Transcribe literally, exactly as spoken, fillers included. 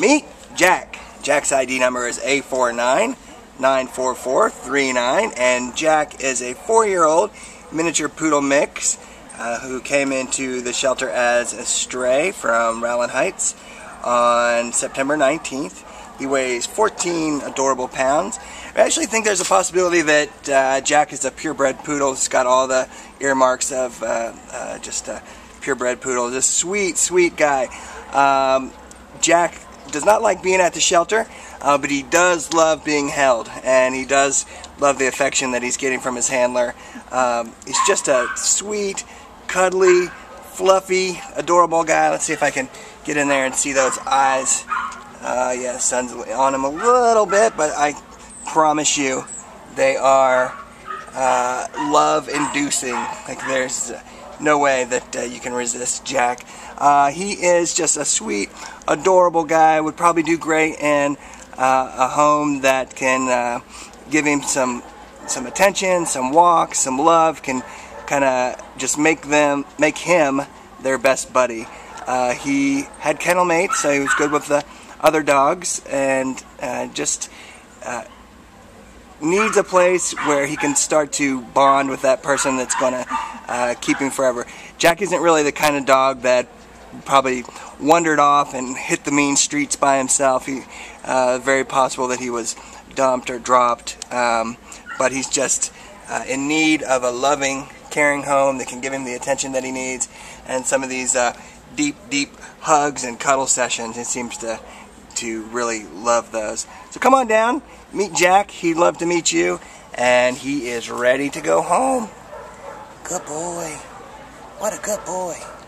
Me, Jack. Jack's I D number is A four nine nine four four three nine, and Jack is a four-year-old miniature poodle mix uh, who came into the shelter as a stray from Rowland Heights on September nineteenth. He weighs fourteen adorable pounds. I actually think there's a possibility that uh, Jack is a purebred poodle. He's got all the earmarks of uh, uh, just a purebred poodle. Just sweet, sweet guy. Um, Jack does not like being at the shelter, uh, but he does love being held, and he does love the affection that he's getting from his handler. Um, he's just a sweet, cuddly, fluffy, adorable guy. Let's see if I can get in there and see those eyes. Uh, yeah, the sun's on him a little bit, but I promise you they are uh, love-inducing. Like, there's no way that uh, you can resist Jack. Uh, he is just a sweet, adorable guy. Would probably do great in uh, a home that can uh, give him some some attention, some walks, some love. Can kind of just make them make him their best buddy. Uh, he had kennel mates, so he was good with the other dogs, and uh, just uh, needs a place where he can start to bond with that person that's going to uh, keep him forever. Jack isn't really the kind of dog that probably wandered off and hit the mean streets by himself. He, uh, very possible that he was dumped or dropped, um, but he's just uh, in need of a loving, caring home that can give him the attention that he needs, and some of these uh, deep, deep hugs and cuddle sessions. He seems to to really love those. So come on down, meet Jack. He'd love to meet you, and he is ready to go home. Good boy. What a good boy.